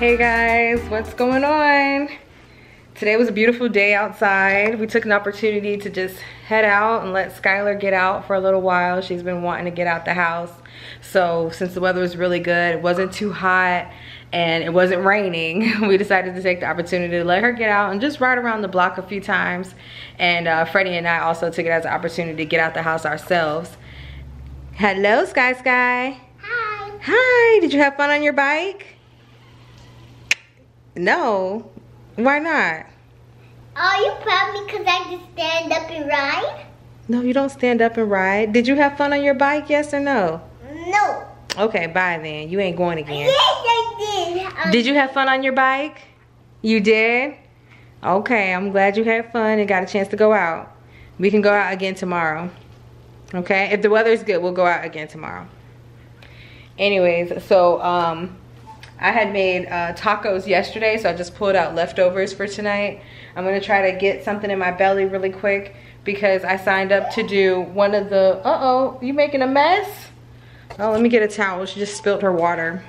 Hey guys, what's going on? Today was a beautiful day outside. We took an opportunity to just head out and let Skylar get out for a little while. She's been wanting to get out the house. So since the weather was really good, it wasn't too hot and it wasn't raining, we decided to take the opportunity to let her get out and just ride around the block a few times. And Freddie and I also took it as an opportunity to get out the house ourselves. Hello, Sky Sky. Hi. Hi, did you have fun on your bike? No, why not? Oh, you probably because I just stand up and ride. No, you don't stand up and ride. Did you have fun on your bike, yes or no? No. Okay, bye then. You ain't going again. Yes, I did. Did you have fun on your bike? You did? Okay, I'm glad you had fun and got a chance to go out. We can go out again tomorrow. Okay, if the weather's good, we'll go out again tomorrow. Anyways, so, I had made tacos yesterday, so I just pulled out leftovers for tonight. I'm gonna try to get something in my belly really quick because I signed up to do one of the, uh-oh, you making a mess? Oh, let me get a towel, she just spilled her water.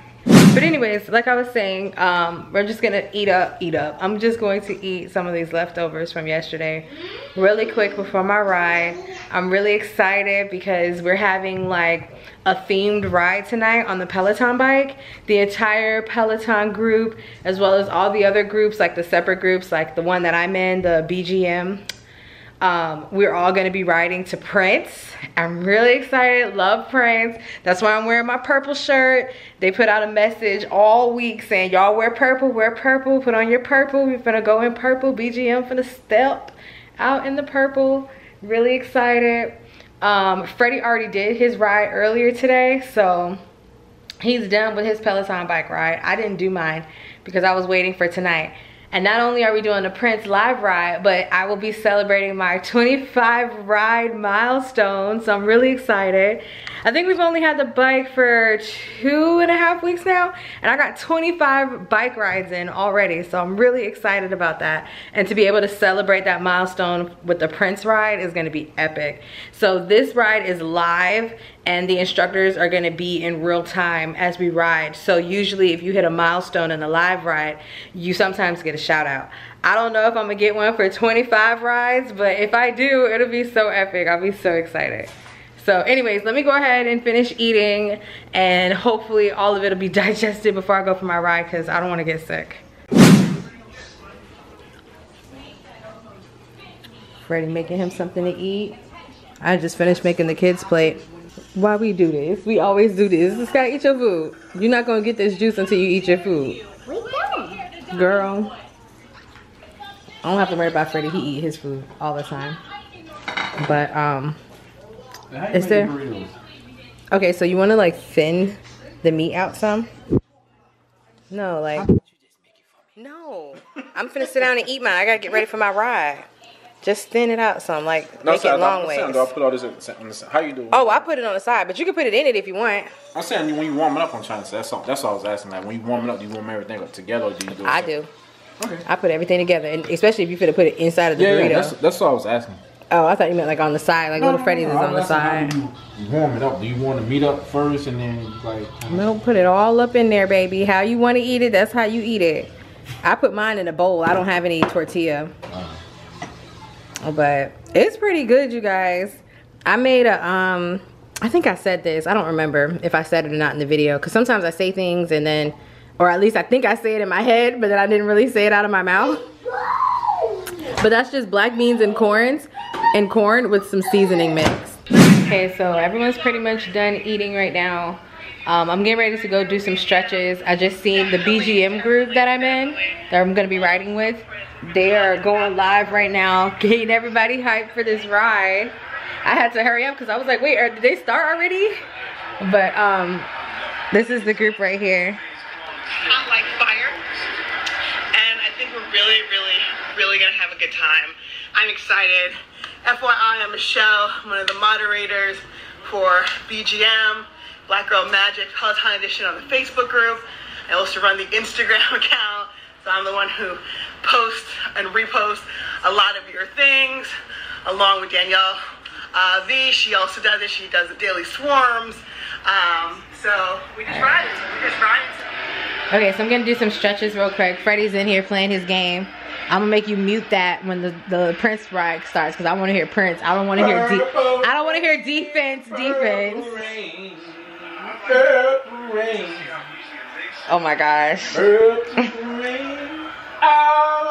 But anyways, like I was saying, we're just gonna eat up. I'm just going to eat some of these leftovers from yesterday really quick before my ride. I'm really excited because we're having like a themed ride tonight on the Peloton bike. The entire Peloton group, as well as all the other groups, like the separate groups, like the one that I'm in, the BGM. We're all gonna be riding to Prince. I'm really excited, love Prince. That's why I'm wearing my purple shirt. They put out a message all week saying, y'all wear purple, put on your purple. We're gonna go in purple, BGM finna step out in the purple. Really excited. Freddie already did his ride earlier today, so he's done with his Peloton bike ride. I didn't do mine because I was waiting for tonight. And not only are we doing the Prince live ride, but I will be celebrating my 25 ride milestone, so I'm really excited. I think we've only had the bike for 2.5 weeks now, and I got 25 bike rides in already, so I'm really excited about that. And to be able to celebrate that milestone with the Prince ride is gonna be epic. So this ride is live, and the instructors are gonna be in real time as we ride. So usually if you hit a milestone in a live ride, you sometimes get a shout out. I don't know if I'm gonna get one for 25 rides, but if I do, it'll be so epic. I'll be so excited. So anyways, let me go ahead and finish eating, and hopefully all of it'll be digested before I go for my ride because I don't wanna get sick. Freddie making him something to eat. I just finished making the kids' plate. Why we do this? We always do this. Just gotta eat your food. You're not gonna get this juice until you eat your food. Girl, I don't have to worry about Freddie. He eat his food all the time. But is there? Okay, so you want to like thin the meat out some? No, like no. I'm finna sit down and eat mine. I gotta get ready for my ride. Just thin it out some, like no, make it long ways. I'll put all this on the side. How you doing? Oh, I put it on the side, but you can put it in it if you want. I'm saying when you warm it up, I'm trying to say that's all I was asking. Like when you warm it up, do you warm everything up together, or do you do it? I do. Okay. I put everything together, and especially if you finna put it inside of the burrito. Yeah, that's all I was asking. Oh, I thought you meant like on the side, like little Freddy's is on the side. You warm it up. Do you want to meat up first, and then like? No, put it all up in there, baby. How you want to eat it? That's how you eat it. I put mine in a bowl. I don't have any tortilla. But it's pretty good, you guys. I made a I think I said this, I don't remember if I said it or not in the video, because sometimes I say things and then, or at least I think I say it in my head, but then I didn't really say it out of my mouth. But that's just black beans and corn with some seasoning mix. Okay, so everyone's pretty much done eating right now. I'm getting ready to go do some stretches. I just seen the BGM group that I'm in, that I'm gonna be riding with. They are going live right now, getting everybody hyped for this ride. I had to hurry up because I was like, wait, did they start already? But this is the group right here. I like fire, and I think we're really gonna have a good time. I'm excited. FYI, I'm Michelle. I'm one of the moderators for BGM, Black Girl Magic Peloton Edition on the Facebook group. I also run the Instagram account, so I'm the one who posts and reposts a lot of your things, along with Danielle V. She also does it. She does the daily swarms. So we just ride it. Okay, so I'm gonna do some stretches real quick. Freddie's in here playing his game. I'm gonna make you mute that when the Prince ride starts, because I want to hear Prince. I don't want to hear defense. Purple rain. Purple rain. Oh my gosh. Purple rain. All I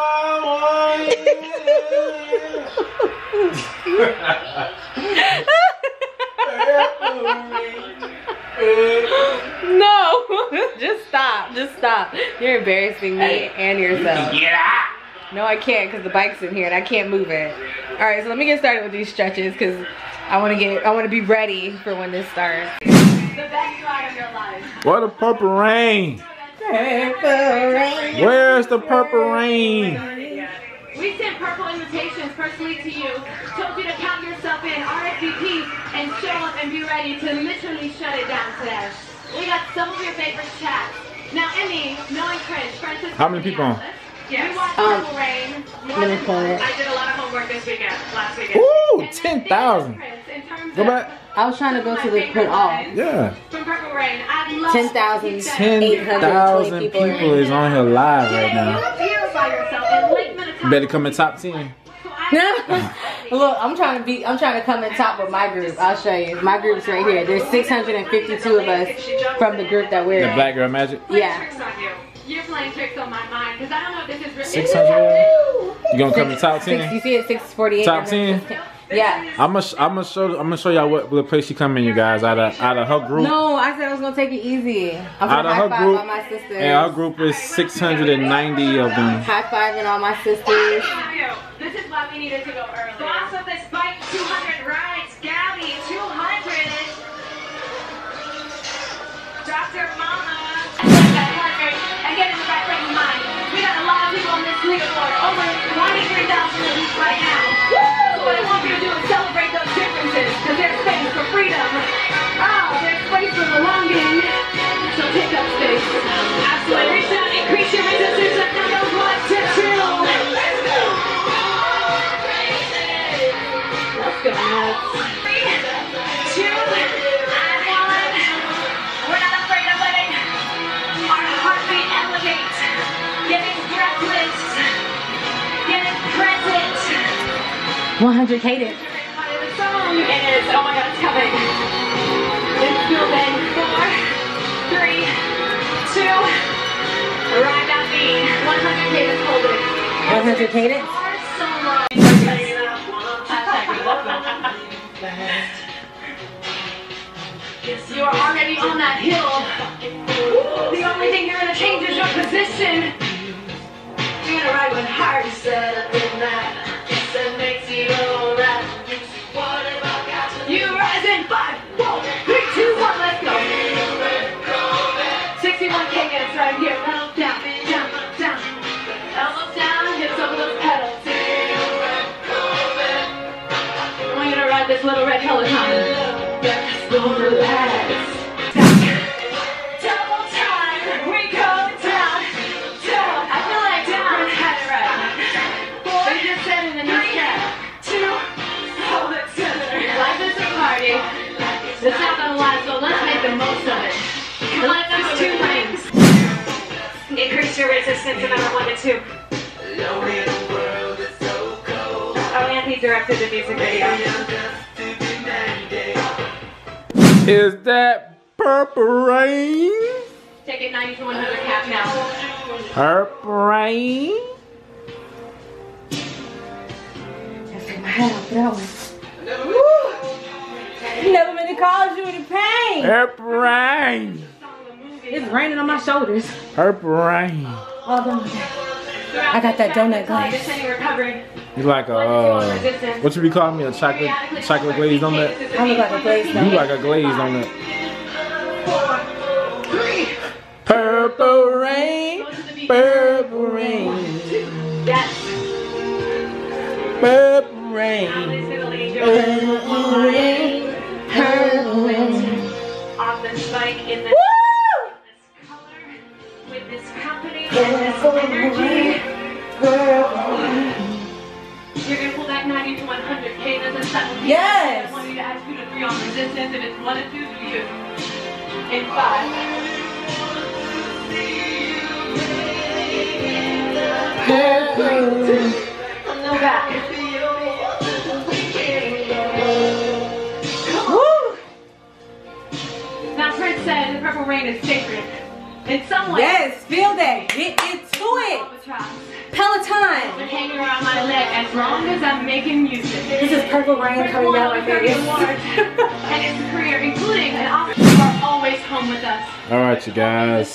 want is no, just stop. Just stop. You're embarrassing me and yourself. No, I can't, because the bike's in here and I can't move it. All right, so let me get started with these stretches, because I want to be ready for when this starts. The best ride of your life. What a purple rain. Purple rain. Where's the purple rain? We sent purple invitations personally to you. Told you to count yourself in, RSVP, and show up and be ready to literally shut it down today. We got some of your favorite chats. Now, Emmy, knowing Prince, Francis. How many people? Yes. We watched Purple Rain. I did a lot of homework this weekend, last weekend. Ooh, 10,000. Go back. I was trying to go to the put off. Yeah. From Purple Rain, I love 10,820 people is on here live right now. Purify yourself and link. Better come in top 10. Look, I'm trying to come in top with my group. I'll show you. My group's right here. There's 652 of us from the group that we're in. The Black Girl Magic? Yeah. You're playing tricks on my mind, because I don't know if this is real. 600? You gonna come in top 10? You see it, 648. Top 10? Yeah. I'm gonna show y'all what place she come in, you guys. Out of her group. No, I said I was gonna take it easy. I'm out of her group, all my sisters. And our group is 690 of them. High fiving all my sisters. This is why we needed to go early. Boss of this bike, 200 rides. Gabby, 200. Dr. Mama, 100. And get in the right frame of mind. We got a lot of people on this leaderboard. Over 23,000 of these right now. What I want you to do is celebrate those differences, because there's space for freedom. Oh, there's space for belonging. So take up space. Absolutely. Reach out, increase your resistance, and I know what to do. Let's go. Let's go nuts. 3, 2, 1. We're not afraid of letting our heartbeat elevate. Getting breathless. Getting present. 100 hated. Oh my God, it's coming. It's moving. 4, 3, 2. Ride out me. 100 hated. Hold it. 100 hated. You are already on that hill. The only thing you're gonna change is your position. You're gonna ride with heart instead of midnight. You rise in 5, 4, 3, 2, 1, let's go. 61K gets right here. Pedal down, down, down. Elbows down, hips over those pedals. I want you to ride this little red Peloton. Let's go, relax. Double time, we go down, down. I feel like down had it right. 4, they just said in the new step. It's not gonna last, so let's make the most of it. Let's do 2 rings. Increase your resistance another 1 and 2. Oh, Anthony directed the music video. Is that purple rain? Take it 90 to 100 cap now. Purple rain. Let's take my head off that one. Woo! Never meant to cause you any pain. Purple rain. It's raining on my shoulders. Purple rain. All done with that. I got that donut glaze. You like a, what you be calling me, a chocolate glazed donut? I look like a glazed donut. You like a glazed donut. Purple rain, purple rain. Purple rain, purple rain, purple rain. Off this bike in this color, with this company and this energy. You're gonna pull back 90 to 100K. Doesn't that? Yes. I want you to add 2 to 3 on resistance. If it's 1 and 2, do you? In 5. I'm no back. Prince said the purple rain is sacred. In some way. Yes, feel that. Get into it. Peloton. Been hanging around my leg as long as I'm making music. This is purple rain coming down like this. And it's a career, including an officer who are always home with us. Alright, you guys.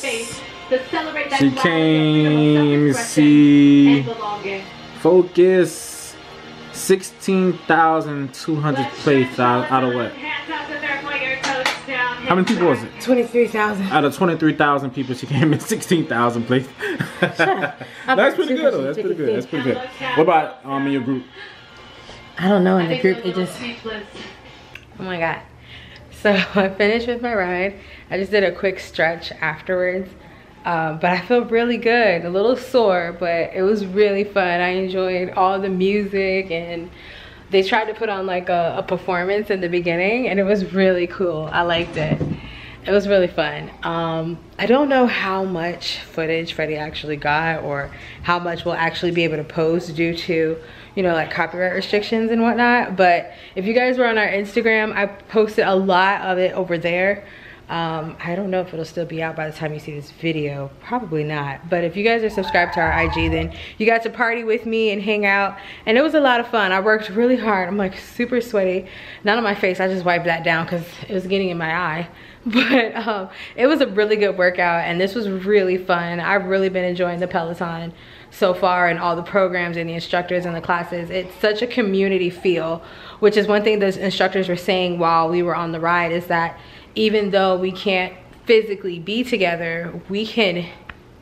She came, see. Focus. 16,200 plays out of what? How many people was it? 23,000. Out of 23,000 people, she came in 16,000 places. That's pretty good though. That's pretty good. That's pretty good. What about in your group? I don't know. In the group, it just. Oh my god. So I finished with my ride. I just did a quick stretch afterwards, but I feel really good. A little sore, but it was really fun. I enjoyed all the music and. They tried to put on like a performance in the beginning and it was really cool. I liked it. It was really fun. I don't know how much footage Freddie actually got or how much we'll actually be able to post due to, you know, like copyright restrictions and whatnot. But if you guys were on our Instagram, I posted a lot of it over there. I don't know if it'll still be out by the time you see this video, probably not, but if you guys are subscribed to our IG, then you got to party with me and hang out, and it was a lot of fun. I worked really hard. I'm like super sweaty, not on my face, I just wiped that down because it was getting in my eye, but it was a really good workout and this was really fun. I've really been enjoying the Peloton so far and all the programs and the instructors and the classes. It's such a community feel, which is one thing those instructors were saying while we were on the ride, is that even though we can't physically be together, we can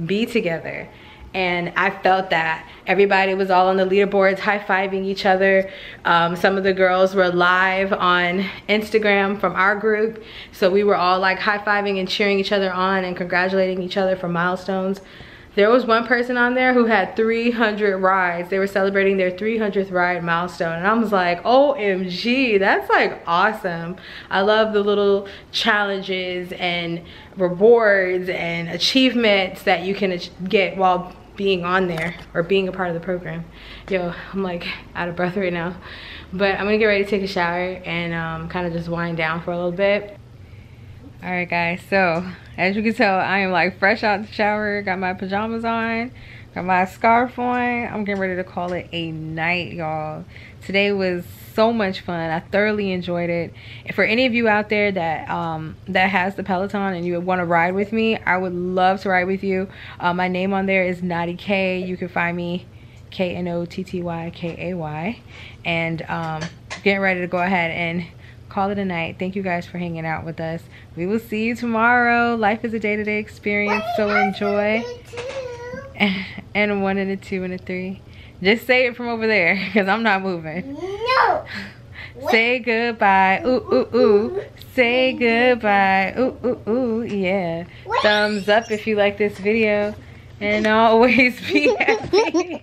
be together. And I felt that. Everybody was all on the leaderboards, high-fiving each other. Some of the girls were live on Instagram from our group. So we were all like high-fiving and cheering each other on and congratulating each other for milestones. There was one person on there who had 300 rides. They were celebrating their 300th ride milestone. And I was like, OMG, that's like awesome. I love the little challenges and rewards and achievements that you can get while being on there or being a part of the program. Yo, I'm like out of breath right now. But I'm gonna get ready to take a shower and kind of just wind down for a little bit. All right guys, so as you can tell, I am like fresh out the shower, got my pajamas on, got my scarf on. I'm getting ready to call it a night, y'all. Today was so much fun. I thoroughly enjoyed it. And for any of you out there that that has the Peloton and you would want to ride with me, I would love to ride with you. My name on there is Knotty Kay. You can find me KNOTTYKAY. And getting ready to go ahead and call it a night. Thank you guys for hanging out with us. We will see you tomorrow. Life is a day-to-day experience, so enjoy. And a 1 and a 2 and a 3. Just say it from over there because I'm not moving. No. Say goodbye. Ooh, ooh, ooh. Say goodbye. Ooh, ooh, ooh. Yeah. Thumbs up if you like this video. And always be happy.